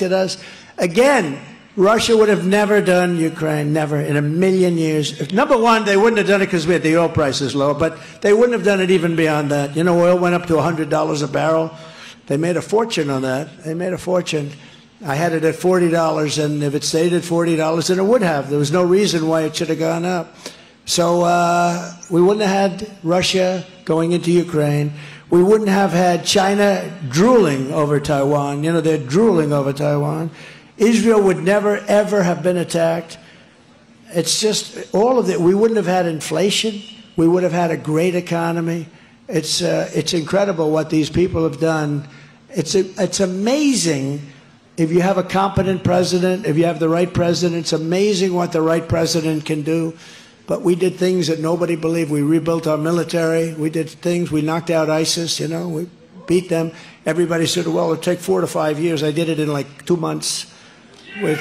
Us. Again, Russia would have never done Ukraine, never in a million years. Number one, they wouldn't have done it because we had the oil prices low, but they wouldn't have done it even beyond that. You know, oil went up to $100 a barrel. They made a fortune on that. They made a fortune. I had it at $40, and if it stayed at $40, then it would have. There was no reason why it should have gone up. So we wouldn't have had Russia going into Ukraine. We wouldn't have had China drooling over Taiwan. You know, they're drooling over Taiwan. Israel would never, ever have been attacked. It's just all of it. We wouldn't have had inflation. We would have had a great economy. It's incredible what these people have done. It's amazing. If you have a competent president, if you have the right president, it's amazing what the right president can do. But we did things that nobody believed. We rebuilt our military. We did things. We knocked out ISIS, you know. We beat them. Everybody said, well, it'll take 4 to 5 years. I did it in like 2 months with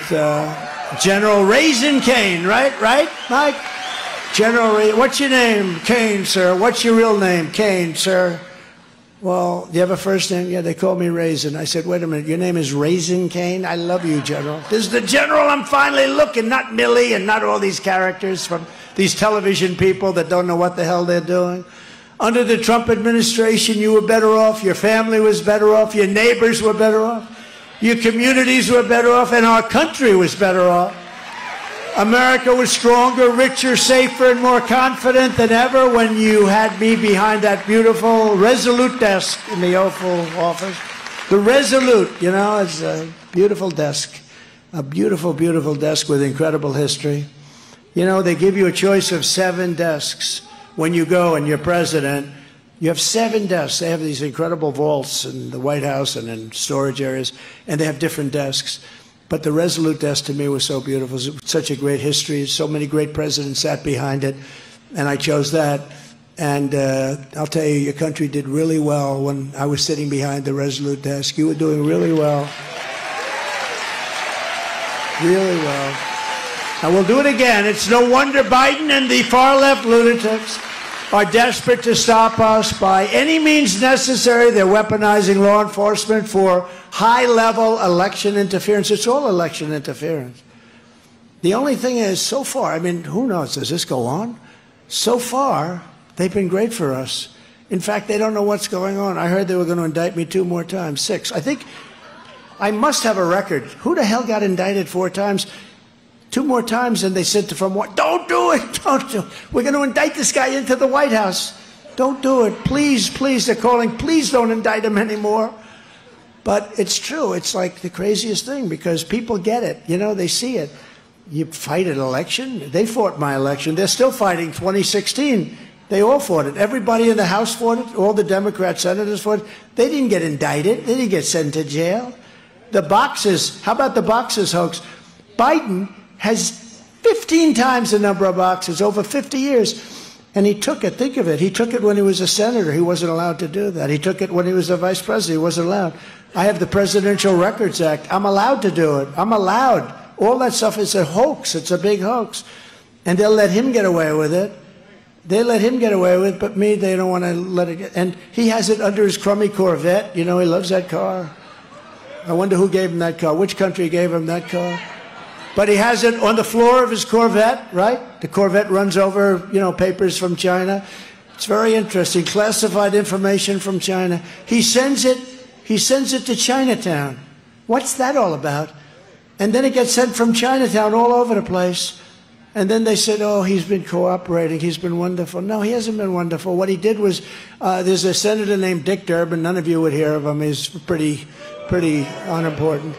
General Raisin Kane, right? Right, Mike? General Raisin. What's your name? Kane, sir. What's your real name? Kane, sir. Well, do you have a first name? Yeah, they called me Raisin. I said, wait a minute, your name is Raisin Kane? I love you, General. This is the General I'm finally looking, not Millie and not all these characters from these television people that don't know what the hell they're doing. Under the Trump administration, you were better off, your family was better off, your neighbors were better off, your communities were better off, and our country was better off. America was stronger, richer, safer, and more confident than ever when you had me behind that beautiful, resolute desk in the Oval Office. The Resolute, you know, it's a beautiful desk. A beautiful, beautiful desk with incredible history. You know, they give you a choice of 7 desks when you go and you're president. You have 7 desks. They have these incredible vaults in the White House and in storage areas, and they have different desks. But the Resolute desk to me was so beautiful. It was such a great history. So many great presidents sat behind it, and I chose that. And I'll tell you, your country did really well when I was sitting behind the Resolute desk. You were doing really well. Really well. And we'll do it again. It's no wonder Biden and the far-left lunatics are desperate to stop us by any means necessary. They're weaponizing law enforcement for high-level election interference. It's all election interference. The only thing is, so far, I mean, who knows, does this go on? So far, they've been great for us. In fact, they don't know what's going on. I heard they were going to indict me 2 more times, 6. I think I must have a record. Who the hell got indicted 4 times? 2 more times, and they said to from what? Don't do it, don't do it. We're going to indict this guy into the White House. Don't do it, please, please. They're calling, please don't indict him anymore. But it's true. It's like the craziest thing because people get it. You know, they see it. You fight an election. They fought my election. They're still fighting 2016. They all fought it. Everybody in the House fought it. All the Democrat senators fought it. They didn't get indicted. They didn't get sent to jail. The boxes. How about the boxes hoax? Biden has 15 times the number of boxes over 50 years. And he took it. Think of it. He took it when he was a senator. He wasn't allowed to do that. He took it when he was a vice president. He wasn't allowed. I have the Presidential Records Act. I'm allowed to do it. I'm allowed. All that stuff is a hoax. It's a big hoax. And they'll let him get away with it. They let him get away with it, but me, they don't want to let it get. And he has it under his crummy Corvette. You know, he loves that car. I wonder who gave him that car. Which country gave him that car? But he has it on the floor of his Corvette, right? The Corvette runs over, you know, papers from China. It's very interesting. Classified information from China. He sends it to Chinatown. What's that all about? And then it gets sent from Chinatown all over the place. And then they said, oh, he's been cooperating. He's been wonderful. No, he hasn't been wonderful. What he did was, there's a senator named Dick Durbin. None of you would hear of him. He's pretty unimportant.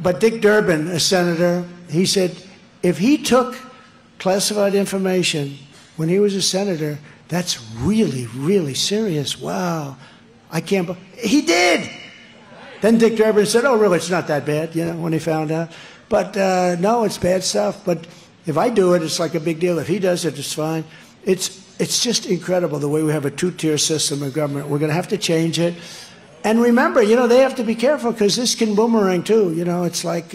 But Dick Durbin, a senator, he said if he took classified information when he was a senator, that's really, really serious. Wow. I can't believe he did. Then Dick Durbin said, oh, really, it's not that bad, you know, when he found out. But no, it's bad stuff. But if I do it, it's like a big deal. If he does it, it's fine. It's just incredible the way we have a two-tier system of government. We're going to have to change it. And remember, you know, they have to be careful because this can boomerang, too. You know, it's like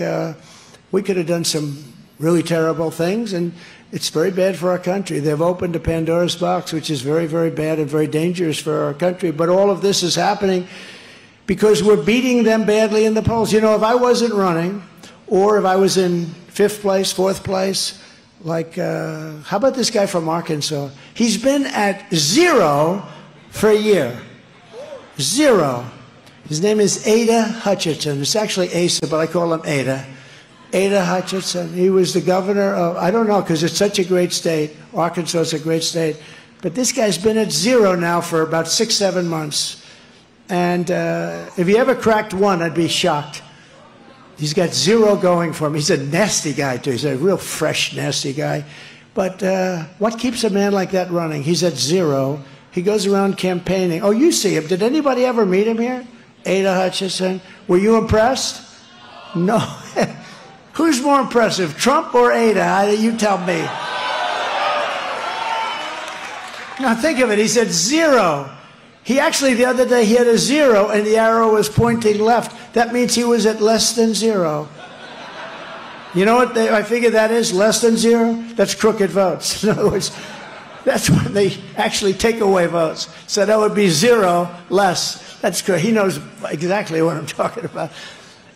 we could have done some really terrible things, and it's very bad for our country. They've opened a Pandora's box, which is very, very bad and very dangerous for our country. But all of this is happening because we're beating them badly in the polls. You know, if I wasn't running, or if I was in 5th place, 4th place, like, how about this guy from Arkansas? He's been at 0 for a year. 0. His name is Asa Hutchinson. It's actually Asa, but I call him Ada. Asa Hutchinson. He was the governor of, I don't know, because it's such a great state. Arkansas is a great state. But this guy's been at 0 now for about 6, 7 months. And if he ever cracked 1, I'd be shocked. He's got 0 going for him. He's a nasty guy, too. He's a real fresh, nasty guy. But what keeps a man like that running? He's at 0. He goes around campaigning. Oh, you see him. Did anybody ever meet him here? Asa Hutchinson. Were you impressed? No. Who's more impressive, Trump or Ada? You tell me. Now, think of it. He's at 0. He actually, the other day, he had a 0, and the arrow was pointing left. That means he was at less than 0. You know what I figure that is? Less than 0? That's crooked votes. In other words, that's when they actually take away votes. So that would be 0 less. That's correct. He knows exactly what I'm talking about.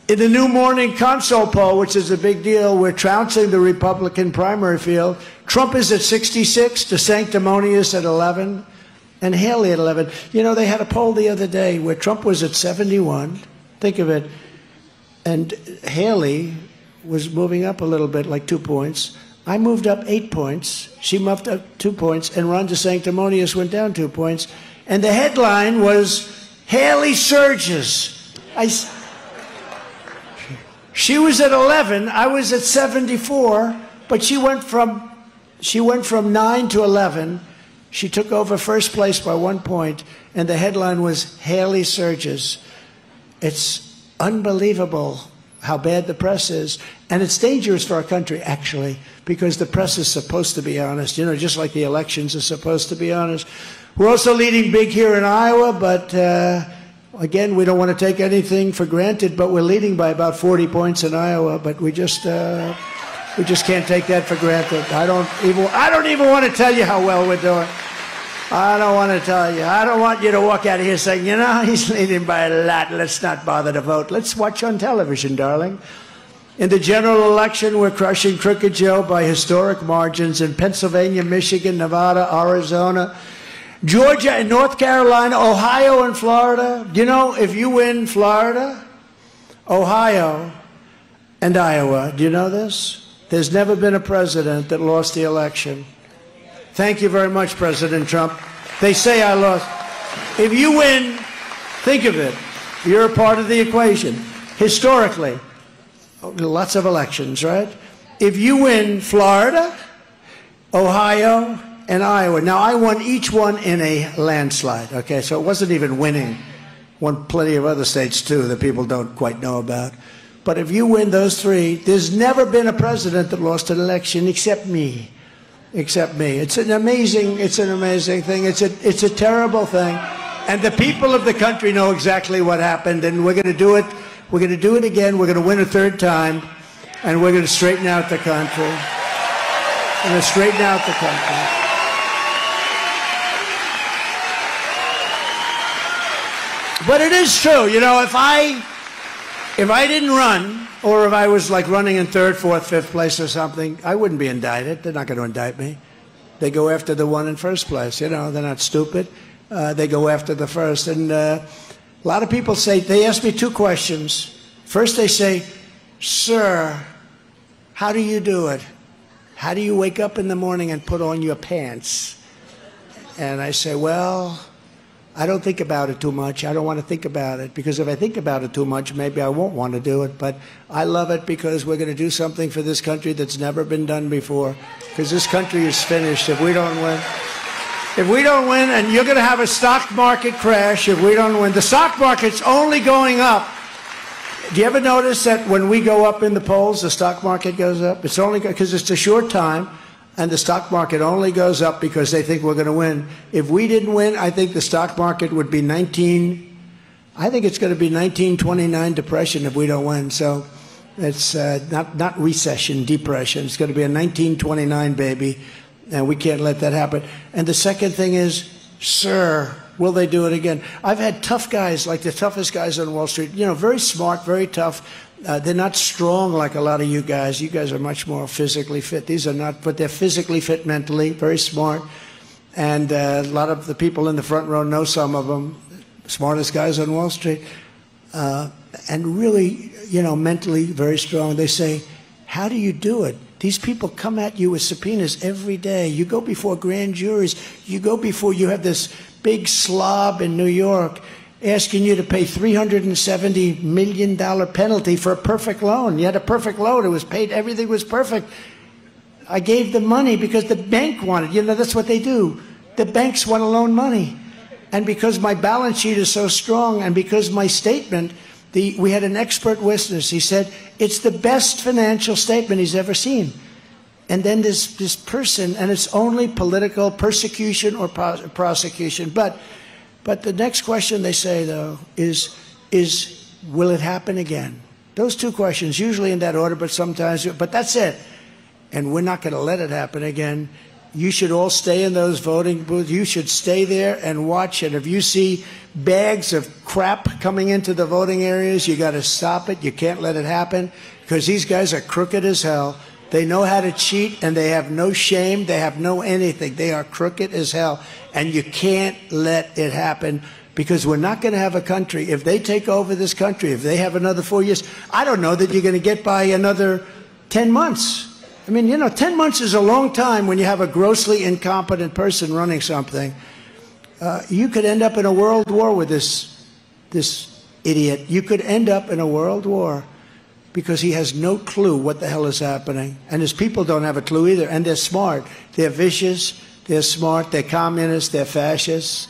In the New Morning Consul poll, which is a big deal, we're trouncing the Republican primary field. Trump is at 66, to Sanctimonious at 11. And Haley at 11. You know, they had a poll the other day where Trump was at 71. Think of it. And Haley was moving up a little bit, like 2 points. I moved up 8 points. She moved up 2 points. And Rhonda Sanctimonious went down 2 points. And the headline was, Haley surges. She was at 11. I was at 74. But she went from 9 to 11. She took over 1st place by 1 point, and the headline was, Haley surges. It's unbelievable how bad the press is, and it's dangerous for our country, actually, because the press is supposed to be honest, you know, just like the elections are supposed to be honest. We're also leading big here in Iowa, but again, we don't want to take anything for granted, but we're leading by about 40 points in Iowa, but we just can't take that for granted. I don't even want to tell you how well we're doing. I don't want to tell you. I don't want you to walk out of here saying, you know, he's leading by a lot. Let's not bother to vote. Let's watch on television, darling. In the general election, we're crushing Crooked Joe by historic margins in Pennsylvania, Michigan, Nevada, Arizona, Georgia, and North Carolina, Ohio, and Florida. You know, if you win Florida, Ohio, and Iowa, do you know this? There's never been a president that lost the election. Thank you very much, President Trump. They say I lost. If you win, think of it. You're a part of the equation. Historically, lots of elections, right? If you win Florida, Ohio, and Iowa. Now, I won each one in a landslide, okay? So it wasn't even winning. Won plenty of other states, too, that people don't quite know about. But if you win those 3, there's never been a president that lost an election except me. It's an amazing thing. It's a terrible thing. And the people of the country know exactly what happened, and we're going to do it. We're going to do it again. We're going to win a 3rd time, and we're going to straighten out the country. We're going to straighten out the country. But it is true. You know, if I didn't run, or if I was like running in 3rd, 4th, 5th place or something, I wouldn't be indicted. They're not going to indict me. They go after the one in 1st place. You know, they're not stupid. They go after the 1st. And a lot of people say, they ask me 2 questions. First, they say, sir, how do you do it? How do you wake up in the morning and put on your pants? And I say, well, I don't think about it too much. I don't want to think about it, because if I think about it too much, maybe I won't want to do it. But I love it, because we're going to do something for this country that's never been done before, because this country is finished if we don't win. If we don't win, and you're going to have a stock market crash if we don't win. The stock market's only going up. Do you ever notice that when we go up in the polls, the stock market goes up? It's only because it's a short time. And the stock market only goes up because they think we're going to win. If we didn't win, I think the stock market would be I think it's going to be 1929 depression if we don't win. So it's not recession, depression. It's going to be a 1929 baby, and we can't let that happen. And the second thing is, sir, Will they do it again? I've had tough guys, like the toughest guys on Wall Street, you know, very smart, very tough. They're not strong like a lot of you guys. You guys are much more physically fit. These are not, but they're physically fit mentally, very smart. And a lot of the people in the front row know some of them, smartest guys on Wall Street. And really, you know, mentally very strong. They say, how do you do it? These people come at you with subpoenas every day. You go before grand juries. You go before, you have this big slob in New York asking you to pay $370 million penalty for a perfect loan. You had a perfect loan. It was paid. Everything was perfect. I gave the money because the bank wanted. You know, that's what they do. The banks want to loan money. And because my balance sheet is so strong and because my statement, we had an expert witness. He said, it's the best financial statement he's ever seen. And then this person, and it's only political persecution or prosecution. But the next question they say, though, is will it happen again? Those two questions, usually in that order, but sometimes, but that's it. And we're not going to let it happen again. You should all stay in those voting booths. You should stay there and watch. And if you see bags of crap coming into the voting areas, you got to stop it. You can't let it happen because these guys are crooked as hell. They know how to cheat, and they have no shame. They have no anything. They are crooked as hell, and you can't let it happen because we're not going to have a country. If they take over this country, if they have another 4 years, I don't know that you're going to get by another 10 months. I mean, you know, 10 months is a long time when you have a grossly incompetent person running something. You could end up in a world war with this idiot. You could end up in a world war because he has no clue what the hell is happening. And his people don't have a clue either. And they're smart. They're vicious. They're smart. They're communists. They're fascists.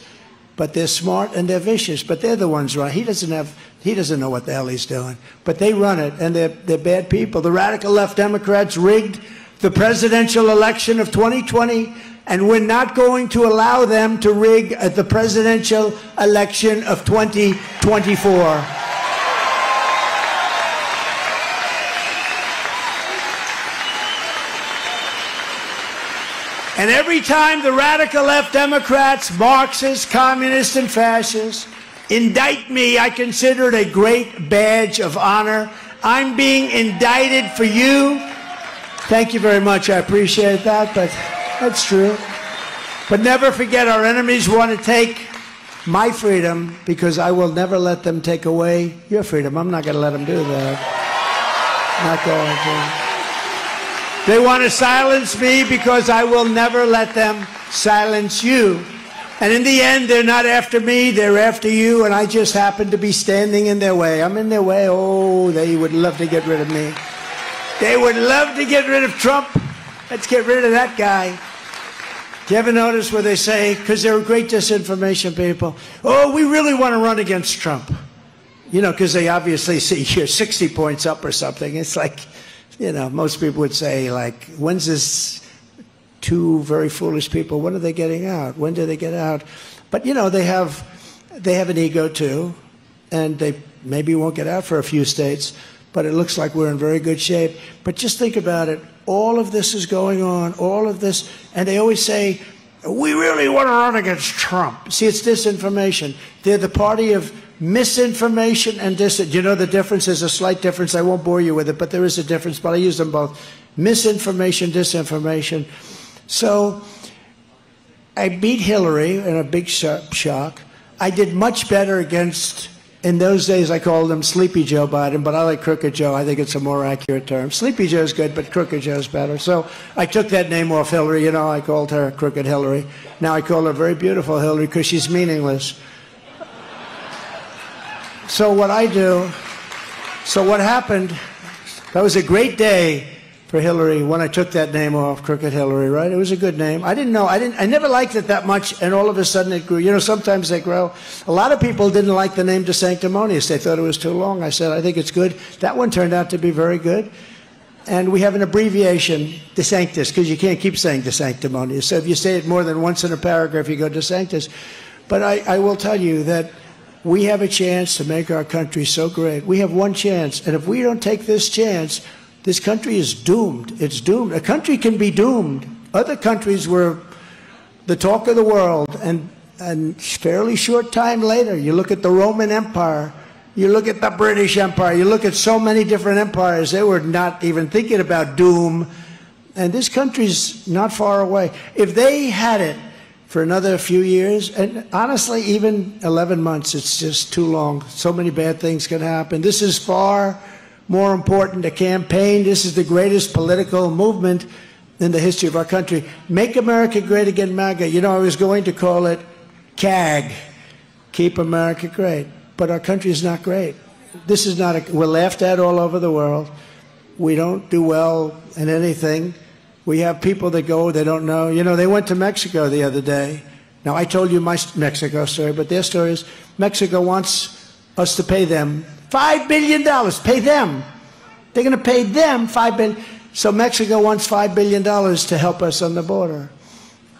But they're smart and they're vicious. But they're the ones running. He doesn't know what the hell he's doing. But they run it, and they're bad people. The radical left Democrats rigged the presidential election of 2020, and we're not going to allow them to rig the presidential election of 2024. And every time the radical left Democrats, Marxists, communists, and fascists indict me, I consider it a great badge of honor. I'm being indicted for you. Thank you very much. I appreciate that, but that's true. But never forget, our enemies want to take my freedom because I will never let them take away your freedom. I'm not going to let them do that. Not going to. They want to silence me because I will never let them silence you. And in the end, they're not after me, they're after you, and I just happen to be standing in their way. I'm in their way. Oh, they would love to get rid of me. They would love to get rid of Trump. Let's get rid of that guy. Do you ever notice where they say, because they're great disinformation people, oh, we really want to run against Trump. You know, because they obviously see you're 60 points up or something. It's like, you know, most people would say, like, when's this... Two very foolish people. When are they getting out? When do they get out? But, you know, they have an ego, too, and they maybe won't get out for a few states, but it looks like we're in very good shape. But just think about it. All of this is going on, all of this, and they always say, we really want to run against Trump. See, it's disinformation. They're the party of misinformation and disinformation. You know the difference? There's a slight difference. I won't bore you with it, but there is a difference, but I use them both. Misinformation, disinformation. So I beat Hillary in a big shock. I did much better against, in those days I called him Sleepy Joe Biden, but I like Crooked Joe. I think it's a more accurate term. Sleepy Joe's good, but Crooked Joe's better. So I took that name off Hillary. You know, I called her Crooked Hillary. Now I call her Very Beautiful Hillary because she's meaningless. So what happened, that was a great day for Hillary when I took that name off, Crooked Hillary, right? It was a good name. I didn't know. I never liked it that much, and all of a sudden it grew. You know, sometimes they grow. A lot of people didn't like the name DeSanctimonious. They thought it was too long. I said, I think it's good. That one turned out to be very good. And we have an abbreviation, DeSanctis, because you can't keep saying DeSanctimonious. So if you say it more than once in a paragraph, you go DeSanctis. But I will tell you that we have a chance to make our country so great. We have one chance, and if we don't take this chance, this country is doomed. It's doomed. A country can be doomed. Other countries were the talk of the world, and a fairly short time later, you look at the Roman Empire, you look at the British Empire, you look at so many different empires, they were not even thinking about doom. And this country's not far away. If they had it for another few years, and honestly, even 11 months, it's just too long. So many bad things can happen. This is far more important a campaign. This is the greatest political movement in the history of our country. Make America Great Again, MAGA. You know, I was going to call it CAG, Keep America Great. But our country is not great. This is not a, we're laughed at all over the world. We don't do well in anything. We have people that go, they don't know. You know, they went to Mexico the other day. Now, I told you my Mexico story, but their story is Mexico wants us to pay them $5 billion. Pay them. They're going to pay them $5 billion. So Mexico wants $5 billion to help us on the border.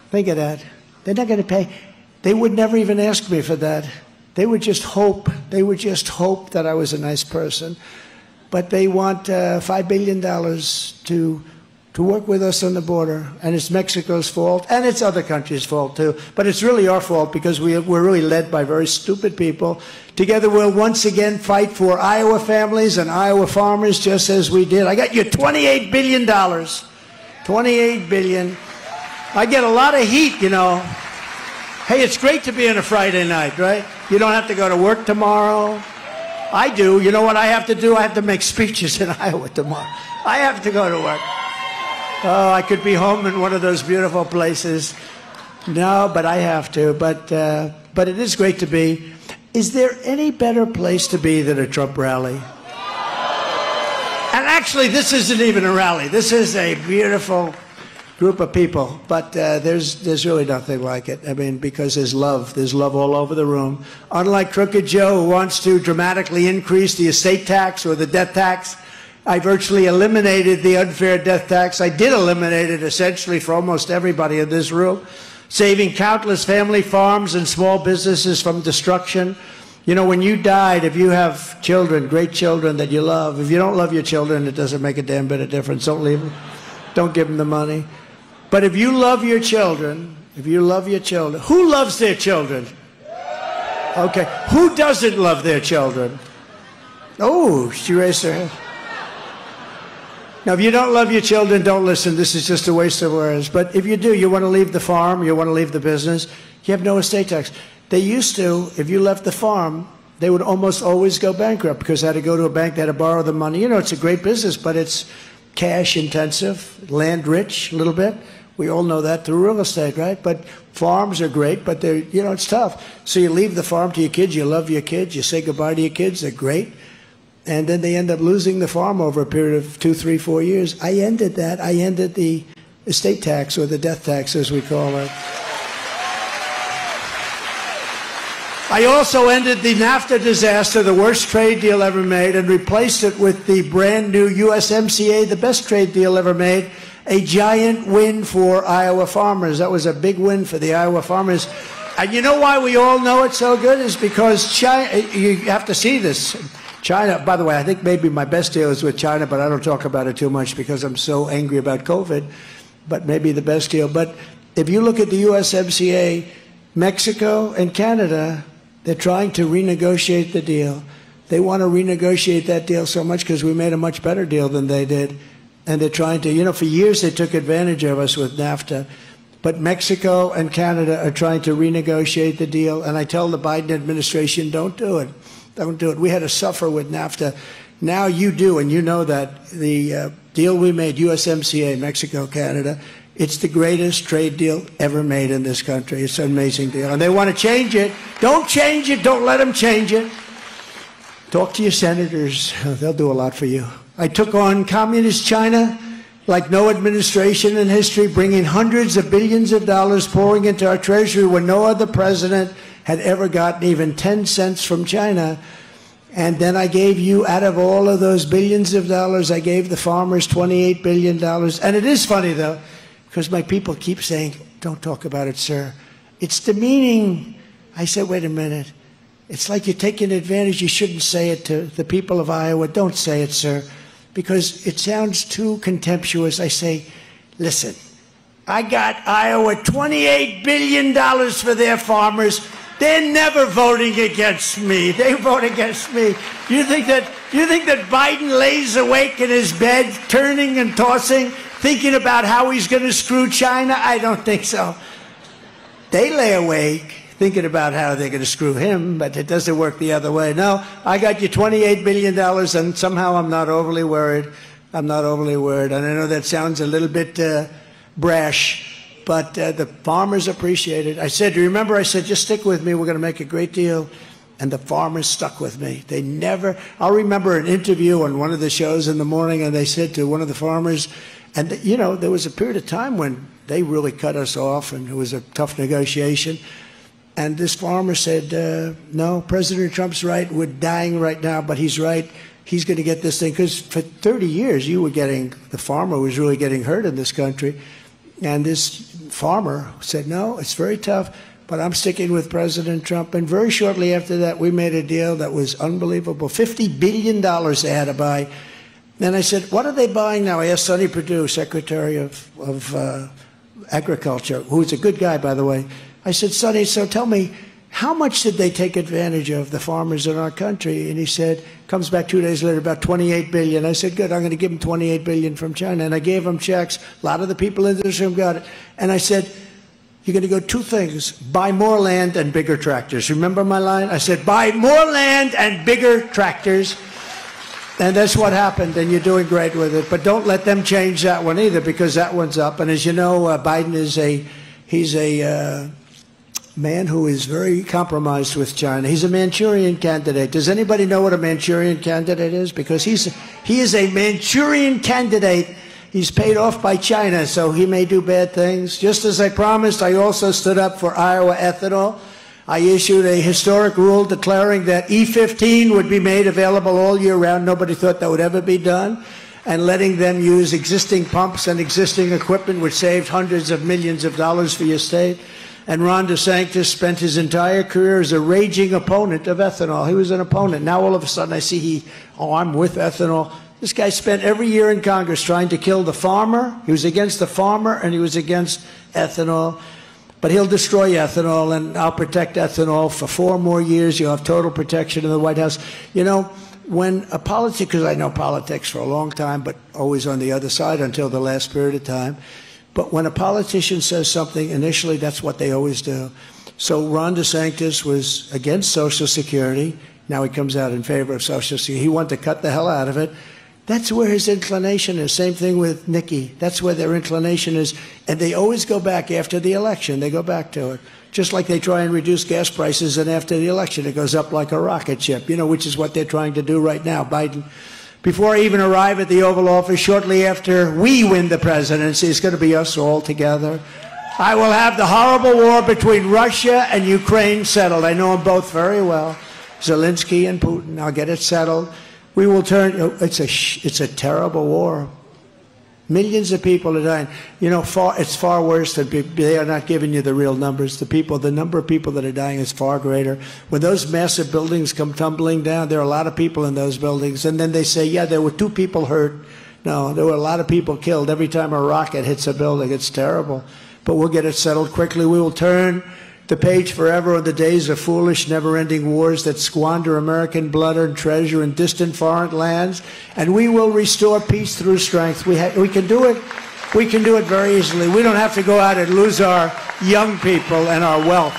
Think of that. They're not going to pay. They would never even ask me for that. They would just hope. They would just hope that I was a nice person. But they want $5 billion to work with us on the border, and it's Mexico's fault, and it's other countries' fault too, but it's really our fault because we're really led by very stupid people. Together we'll once again fight for Iowa families and Iowa farmers just as we did. I got you $28 billion, $28 billion. I get a lot of heat, you know. Hey, it's great to be on a Friday night, right? You don't have to go to work tomorrow. I do. You know what I have to do? I have to make speeches in Iowa tomorrow. I have to go to work. Oh, I could be home in one of those beautiful places. No, but I have to. But it is great to be. Is there any better place to be than a Trump rally? And actually, this isn't even a rally. This is a beautiful group of people. But there's really nothing like it. I mean, because there's love all over the room. Unlike Crooked Joe, who wants to dramatically increase the estate tax or the death tax, I virtually eliminated the unfair death tax. I did eliminate it essentially for almost everybody in this room, saving countless family farms and small businesses from destruction. You know, when you died, if you have children, great children that you love, if you don't love your children, it doesn't make a damn bit of difference. Don't leave them. Don't give them the money. But if you love your children, if you love your children, who loves their children? Okay. Who doesn't love their children? Oh, she raised her hand. Now, if you don't love your children, don't listen. This is just a waste of words. But if you do, you want to leave the farm, you want to leave the business, you have no estate tax. They used to, if you left the farm, they would almost always go bankrupt because they had to go to a bank, they had to borrow the money. You know, it's a great business, but it's cash intensive, land rich a little bit. We all know that through real estate, right? But farms are great, but they're, you know, it's tough. So you leave the farm to your kids, you love your kids, you say goodbye to your kids, they're great. And then they end up losing the farm over a period of 2, 3, 4 years. I ended that. I ended the estate tax, or the death tax, as we call it. I also ended the NAFTA disaster, the worst trade deal ever made, and replaced it with the brand new USMCA, the best trade deal ever made, a giant win for Iowa farmers. That was a big win for the Iowa farmers. And you know why we all know it's so good? Is because China, you have to see this. China, by the way, I think maybe my best deal is with China, but I don't talk about it too much because I'm so angry about COVID, but maybe the best deal. But if you look at the USMCA, Mexico and Canada, they're trying to renegotiate the deal. They want to renegotiate that deal so much because we made a much better deal than they did. And they're trying to, you know, for years they took advantage of us with NAFTA. But Mexico and Canada are trying to renegotiate the deal. And I tell the Biden administration, don't do it. Don't do it. We had to suffer with NAFTA. Now you do, and you know that. The deal we made, USMCA, Mexico, Canada, it's the greatest trade deal ever made in this country. It's an amazing deal. And they want to change it. Don't change it. Don't let them change it. Talk to your senators. They'll do a lot for you. I took on communist China like no administration in history, bringing hundreds of billions of dollars pouring into our treasury when no other president had ever gotten even 10 cents from China. And then I gave you, out of all of those billions of dollars, I gave the farmers $28 billion. And it is funny, though, because my people keep saying, don't talk about it, sir. It's demeaning. I said, wait a minute. It's like you're taking advantage. You shouldn't say it to the people of Iowa. Don't say it, sir, because it sounds too contemptuous. I say, listen, I got Iowa $28 billion for their farmers. They're never voting against me. They vote against me. You think that Biden lays awake in his bed, turning and tossing, thinking about how he's going to screw China? I don't think so. They lay awake thinking about how they're going to screw him, but it doesn't work the other way. No, I got you $28 billion, and somehow I'm not overly worried. I'm not overly worried. And I know that sounds a little bit brash, but the farmers appreciate it. I said, remember, I said, just stick with me. We're going to make a great deal. And the farmers stuck with me. They never, I'll remember an interview on one of the shows in the morning, and they said to one of the farmers, and, you know, there was a period of time when they really cut us off, and it was a tough negotiation. And this farmer said, no, President Trump's right. We're dying right now, but he's right. He's going to get this thing. Because for 30 years, you were getting, the farmer was really getting hurt in this country. And this farmer said, no, it's very tough, but I'm sticking with President Trump. And very shortly after that, we made a deal that was unbelievable. $50 billion they had to buy. And I said, what are they buying now? I asked Sonny Perdue, Secretary of Agriculture, who's a good guy, by the way. I said, Sonny, so tell me, how much did they take advantage of the farmers in our country? And he said, comes back 2 days later, about $28 billion. I said, good, I'm going to give them $28 billion from China. And I gave them checks. A lot of the people in this room got it. And I said, you're going to go two things, buy more land and bigger tractors. Remember my line? I said, buy more land and bigger tractors. And that's what happened, and you're doing great with it. But don't let them change that one either, because that one's up. And as you know, Biden is a man who is very compromised with China. He's a Manchurian candidate. Does anybody know what a Manchurian candidate is? Because he is a Manchurian candidate. He's paid off by China, so he may do bad things. Just as I promised, I also stood up for Iowa ethanol. I issued a historic rule declaring that E15 would be made available all year round. Nobody thought that would ever be done. And letting them use existing pumps and existing equipment, which saved hundreds of millions of dollars for your state. And Ron DeSantis spent his entire career as a raging opponent of ethanol. He was an opponent. Now all of a sudden I see I'm with ethanol. This guy spent every year in Congress trying to kill the farmer. He was against the farmer and he was against ethanol. But he'll destroy ethanol, and I'll protect ethanol for 4 more years. You'll have total protection in the White House. You know, when a politic, because I know politics for a long time, but always on the other side until the last period of time. But when a politician says something, initially that's what they always do. So Ron DeSantis was against Social Security. Now he comes out in favor of Social Security. He wanted to cut the hell out of it. That's where his inclination is. Same thing with Nikki. That's where their inclination is. And they always go back after the election. They go back to it. Just like they try and reduce gas prices, and after the election it goes up like a rocket ship, you know, which is what they're trying to do right now, Biden. Before I even arrive at the Oval Office, shortly after we win the presidency, it's going to be us all together. I will have the horrible war between Russia and Ukraine settled. I know them both very well, Zelensky and Putin. I'll get it settled. We will turn, it's a terrible war. Millions of people are dying. You know, it's far worse than people, they are not giving you the real numbers. The number of people that are dying is far greater. When those massive buildings come tumbling down, there are a lot of people in those buildings. And then they say, yeah, there were 2 people hurt. No, there were a lot of people killed. Every time a rocket hits a building, it's terrible. But we'll get it settled quickly. We will turn the page forever of the days of foolish, never-ending wars that squander American blood and treasure in distant foreign lands, and we will restore peace through strength. We can do it. We can do it very easily. We don't have to go out and lose our young people and our wealth.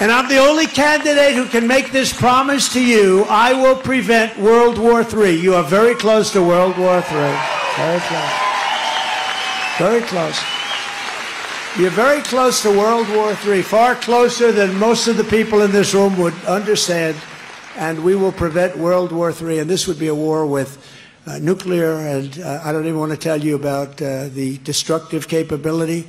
And I'm the only candidate who can make this promise to you. I will prevent World War III. You are very close to World War III. Very close. Very close. You're very close to World War III, far closer than most of the people in this room would understand, and we will prevent World War III. And this would be a war with nuclear, and I don't even want to tell you about the destructive capability,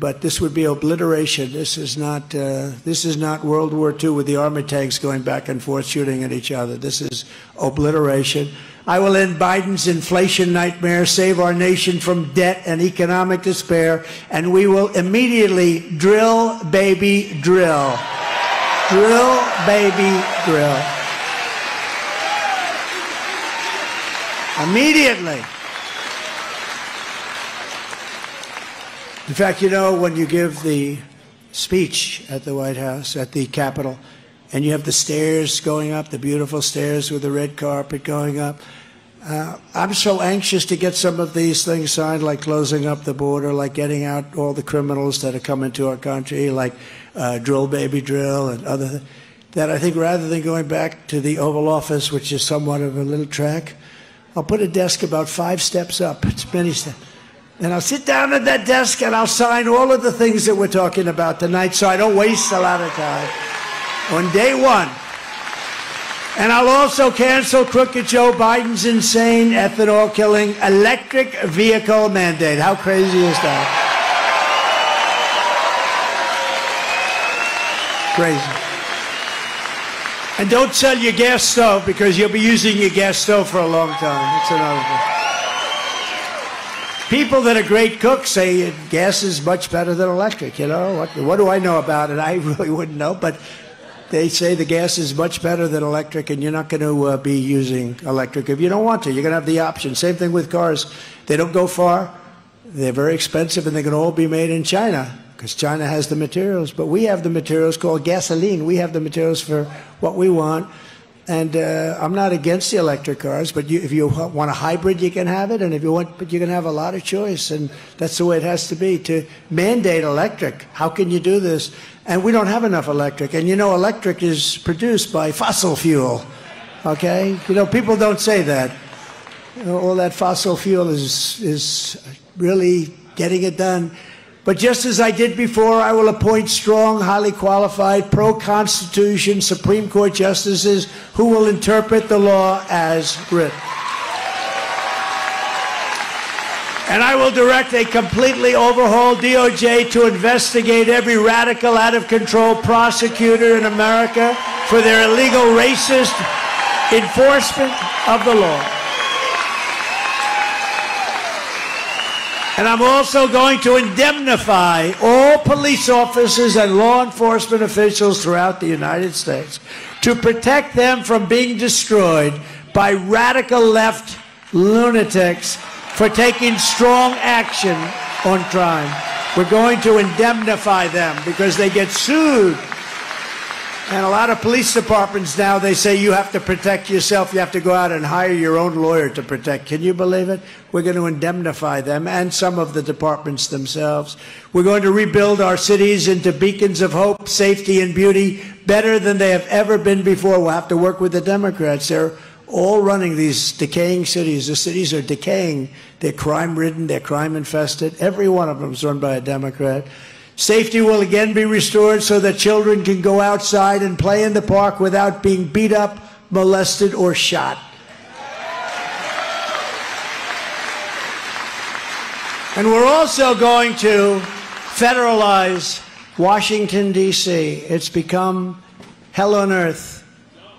but this would be obliteration. This is not World War II with the armored tanks going back and forth shooting at each other. This is obliteration. I will end Biden's inflation nightmare, save our nation from debt and economic despair, and we will immediately drill, baby, drill. Drill, baby, drill. Immediately. In fact, you know, when you give the speech at the White House, at the Capitol, and you have the stairs going up, the beautiful stairs with the red carpet going up, I'm so anxious to get some of these things signed, like closing up the border, like getting out all the criminals that are coming to our country, like drill baby drill and other things, that I think rather than going back to the Oval Office, which is somewhat of a little track, I'll put a desk about 5 steps up. It's many steps. And I'll sit down at that desk and I'll sign all of the things that we're talking about tonight so I don't waste a lot of time on day one. And I'll also cancel Crooked Joe Biden's insane ethanol-killing electric vehicle mandate. How crazy is that? Crazy. And don't sell your gas stove because you'll be using your gas stove for a long time. That's another thing. People that are great cooks say gas is much better than electric. You know, what do I know about it? I really wouldn't know, but they say the gas is much better than electric, and you're not going to be using electric if you don't want to. You're going to have the option. Same thing with cars. They don't go far. They're very expensive, and they can all be made in China because China has the materials. But we have the materials called gasoline. We have the materials for what we want. And I'm not against the electric cars, but if you want a hybrid, you can have it, and if you want, but you can have a lot of choice, and that's the way it has to be. To mandate electric, how can you do this? And we don't have enough electric, and you know, electric is produced by fossil fuel. Okay, you know, people don't say that. You know, all that fossil fuel is really getting it done. But just as I did before, I will appoint strong, highly qualified, pro-Constitution Supreme Court justices who will interpret the law as written. And I will direct a completely overhauled DOJ to investigate every radical, out-of-control prosecutor in America for their illegal, racist enforcement of the law. And I'm also going to indemnify all police officers and law enforcement officials throughout the United States to protect them from being destroyed by radical left lunatics for taking strong action on crime. We're going to indemnify them because they get sued. And a lot of police departments now, they say you have to protect yourself. You have to go out and hire your own lawyer to protect. Can you believe it? We're going to indemnify them and some of the departments themselves. We're going to rebuild our cities into beacons of hope, safety, and beauty better than they have ever been before. We'll have to work with the Democrats. They're all running these decaying cities. The cities are decaying. They're crime-ridden. They're crime-infested. Every one of them is run by a Democrat. Safety will again be restored so that children can go outside and play in the park without being beat up, molested, or shot. And we're also going to federalize Washington, D.C. It's become hell on earth.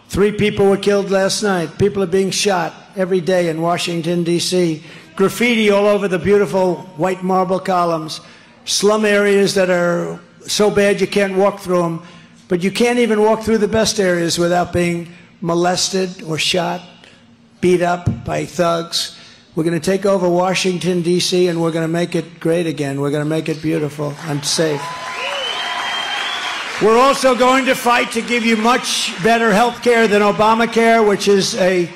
3 people were killed last night. People are being shot every day in Washington, D.C. Graffiti all over the beautiful white marble columns. Slum areas that are so bad you can't walk through them, but you can't even walk through the best areas without being molested or shot, beat up by thugs. We're going to take over Washington, D.C., and we're going to make it great again. We're going to make it beautiful and safe. We're also going to fight to give you much better health care than Obamacare, which is a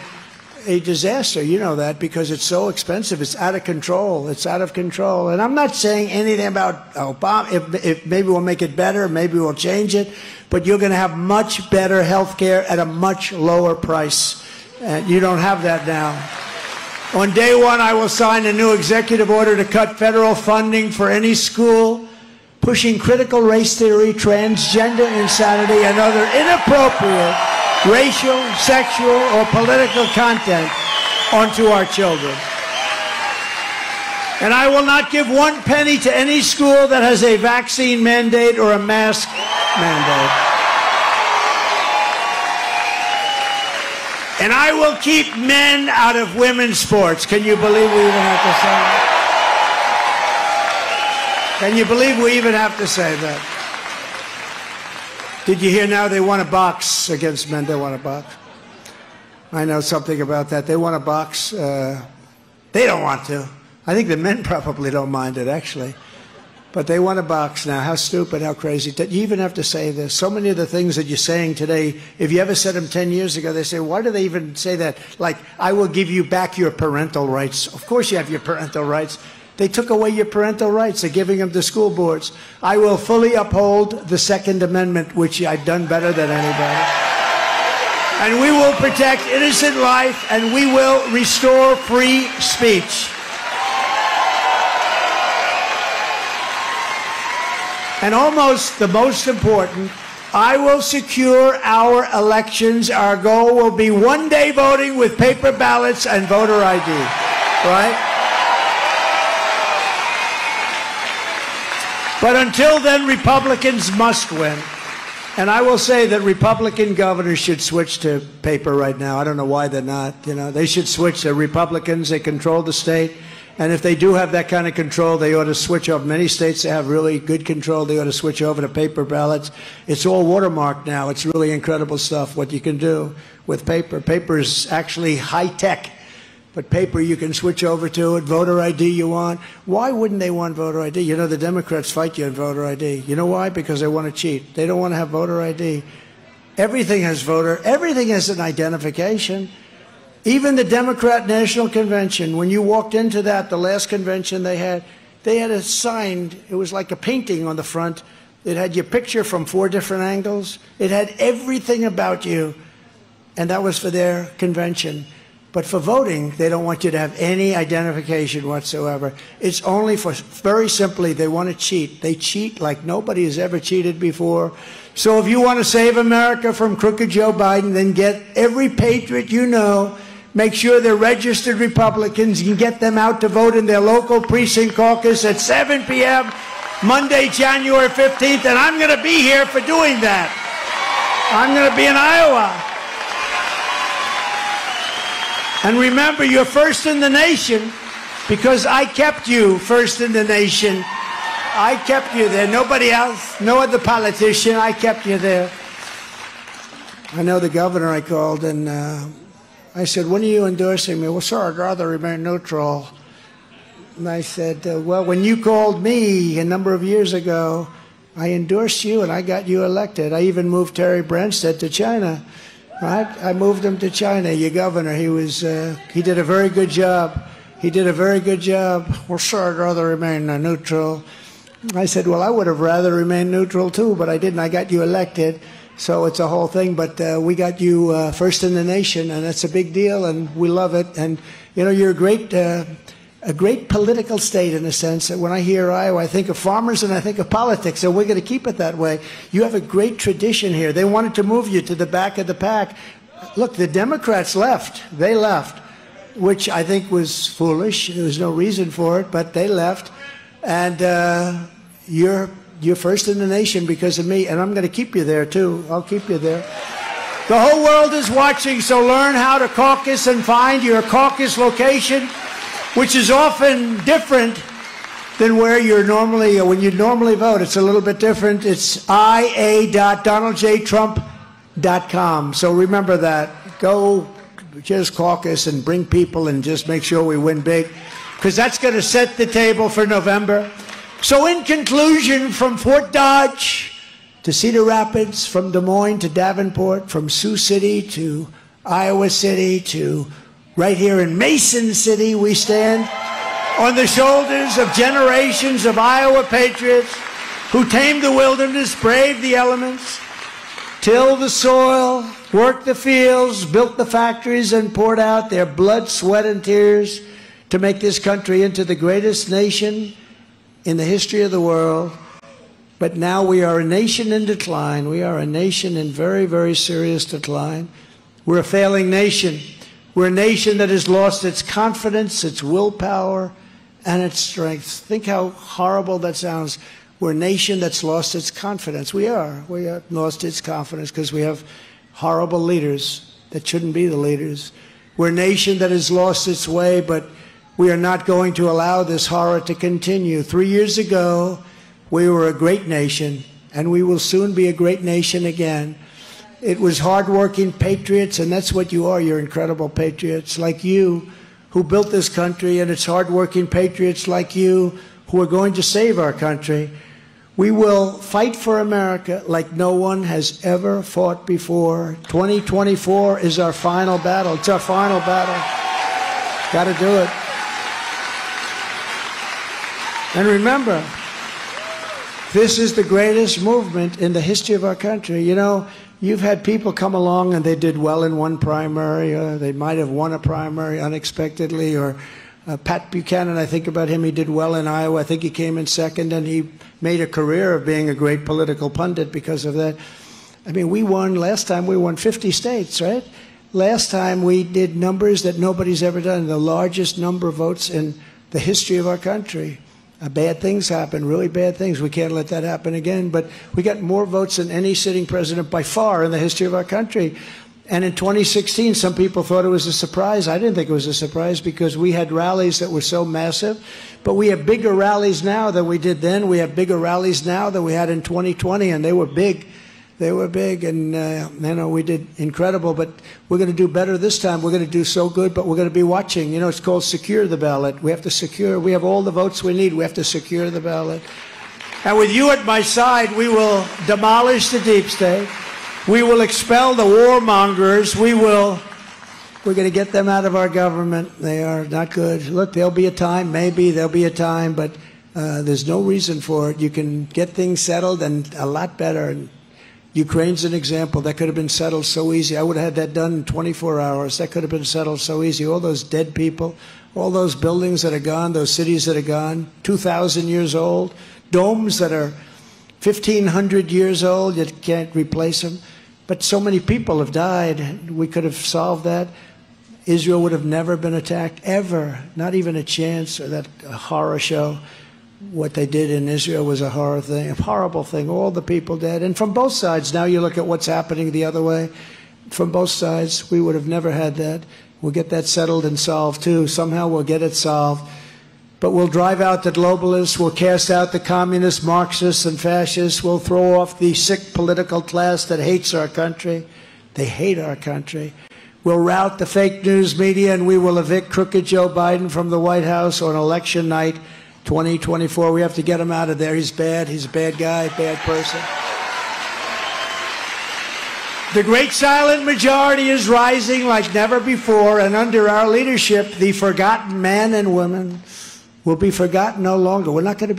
disaster. You know that because it's so expensive. It's out of control. It's out of control. And I'm not saying anything about Obama. If maybe we'll make it better, maybe we'll change it, but you're going to have much better health care at a much lower price. And you don't have that now. On day one, I will sign a new executive order to cut federal funding for any school pushing critical race theory, transgender insanity, and other inappropriate racial, sexual, or political content onto our children. And I will not give 1 penny to any school that has a vaccine mandate or a mask mandate. And I will keep men out of women's sports. Can you believe we even have to say that? Can you believe we even have to say that? Did you hear now they want to box against men? They want to box. I know something about that. They want to box. They don't want to. I think the men probably don't mind it, actually. But they want a box now. How stupid, how crazy. You even have to say this. So many of the things that you're saying today, if you ever said them 10 years ago, they say, why do they even say that? Like, I will give you back your parental rights. Of course you have your parental rights. They took away your parental rights. They're giving them to school boards. I will fully uphold the Second Amendment, which I've done better than anybody. And we will protect innocent life, and we will restore free speech. And almost the most important, I will secure our elections. Our goal will be one day voting with paper ballots and voter ID, right? But until then, Republicans must win. And I will say that Republican governors should switch to paper right now. I don't know why they're not. You know, they should switch. They're Republicans. They control the state. And if they do have that kind of control, they ought to switch over. Many states that have really good control, they ought to switch over to paper ballots. It's all watermarked now. It's really incredible stuff, what you can do with paper. Paper is actually high-tech. But paper you can switch over to it. Voter ID you want. Why wouldn't they want voter ID? You know, the Democrats fight you on voter ID. You know why? Because they want to cheat. They don't want to have voter ID. Everything has voter. Everything has an identification. Even the Democrat National Convention, when you walked into that, the last convention they had a sign. It was like a painting on the front. It had your picture from 4 different angles. It had everything about you. And that was for their convention. But for voting, they don't want you to have any identification whatsoever. It's only for, very simply, they want to cheat. They cheat like nobody has ever cheated before. So if you want to save America from Crooked Joe Biden, then get every patriot you know. Make sure they're registered Republicans. You can get them out to vote in their local precinct caucus at 7 p.m. Monday, January 15th. And I'm going to be here for doing that. I'm going to be in Iowa. And remember, you're first in the nation because I kept you first in the nation. I kept you there. Nobody else, no other politician. I kept you there. I know the governor I called, and I said, when are you endorsing me? Well, sir, I'd rather remain neutral. And I said, well, when you called me a number of years ago, I endorsed you and I got you elected. I even moved Terry Branstad to China. Right? I moved him to China, your governor. He was, he did a very good job. He did a very good job. Well, sir, I'd rather remain neutral. I said, well, I would have rather remained neutral, too, but I didn't. I got you elected, so it's a whole thing. But we got you first in the nation, and that's a big deal, and we love it. And, you know, you're a great political state in a sense that when I hear Iowa, I think of farmers and I think of politics, so we're going to keep it that way. You have a great tradition here. They wanted to move you to the back of the pack. Look, the Democrats left. They left, which I think was foolish. There was no reason for it, but they left. And you're first in the nation because of me, and I'm going to keep you there, too. I'll keep you there. The whole world is watching, so learn how to caucus and find your caucus location, which is often different than where you're normally, when you normally vote. It's a little bit different. It's ia.donaldjtrump.com. So remember that. Go just caucus and bring people and just make sure we win big, because that's going to set the table for November. So in conclusion, from Fort Dodge to Cedar Rapids, from Des Moines to Davenport, from Sioux City to Iowa City to right here in Mason City, we stand on the shoulders of generations of Iowa patriots who tamed the wilderness, braved the elements, tilled the soil, worked the fields, built the factories, and poured out their blood, sweat, and tears to make this country into the greatest nation in the history of the world. But now we are a nation in decline. We are a nation in very, very serious decline. We're a failing nation. We're a nation that has lost its confidence, its willpower, and its strength. Think how horrible that sounds. We're a nation that's lost its confidence. We are. We have lost its confidence because we have horrible leaders that shouldn't be the leaders. We're a nation that has lost its way, but we are not going to allow this horror to continue. 3 years ago, we were a great nation, and we will soon be a great nation again. It was hardworking patriots, and that's what you are. You're incredible patriots like you who built this country, and it's hardworking patriots like you who are going to save our country. We will fight for America like no one has ever fought before. 2024 is our final battle. It's our final battle. Got to do it. And remember, this is the greatest movement in the history of our country. You know, you've had people come along and they did well in one primary, or they might have won a primary unexpectedly, or Pat Buchanan, I think about him, he did well in Iowa. I think he came in second, and he made a career of being a great political pundit because of that. I mean, we won, last time we won 50 states, right? Last time we did numbers that nobody's ever done, the largest number of votes in the history of our country. Bad things happen, really bad things. We can't let that happen again, but we got more votes than any sitting president by far in the history of our country. And in 2016, some people thought it was a surprise. I didn't think it was a surprise because we had rallies that were so massive. But we have bigger rallies now than we did then. We have bigger rallies now than we had in 2020, and they were big. They were big, and you know, we did incredible. But we're going to do better this time. We're going to do so good, but we're going to be watching. You know, it's called secure the ballot. We have to secure. We have all the votes we need. We have to secure the ballot. And with you at my side, we will demolish the deep state. We will expel the warmongers. We're going to get them out of our government. They are not good. Look, there'll be a time, maybe there'll be a time, but there's no reason for it. You can get things settled and a lot better. And Ukraine's an example. That could have been settled so easy. I would have had that done in 24 hours. That could have been settled so easy. All those dead people, all those buildings that are gone, those cities that are gone, 2,000 years old, domes that are 1,500 years old. You can't replace them. But so many people have died. We could have solved that. Israel would have never been attacked, ever. Not even a chance. Or that horror show. What they did in Israel was a horror thing, a horrible thing. All the people dead. And from both sides, now you look at what's happening the other way. From both sides, we would have never had that. We'll get that settled and solved, too. Somehow we'll get it solved. But we'll drive out the globalists, we'll cast out the communists, Marxists, and fascists, we'll throw off the sick political class that hates our country. They hate our country. We'll rout the fake news media, and we will evict Crooked Joe Biden from the White House on election night 2024. We have to get him out of there. He's bad. He's a bad guy, bad person. The great silent majority is rising like never before, and under our leadership, the forgotten men and women will be forgotten no longer. We're not going to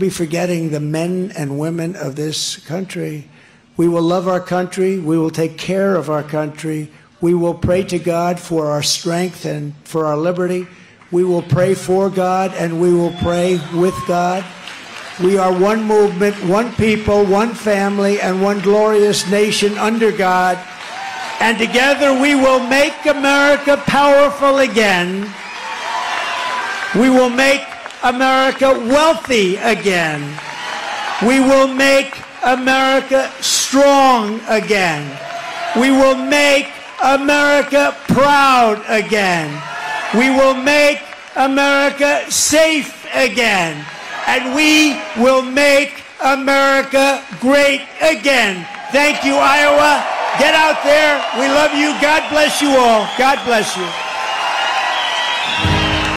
be forgetting the men and women of this country. We will love our country. We will take care of our country. We will pray to God for our strength and for our liberty. We will pray for God, and we will pray with God. We are one movement, one people, one family, and one glorious nation under God. And together we will make America powerful again. We will make America wealthy again. We will make America strong again. We will make America proud again. We will make America safe again. And we will make America great again. Thank you, Iowa. Get out there. We love you. God bless you all. God bless you.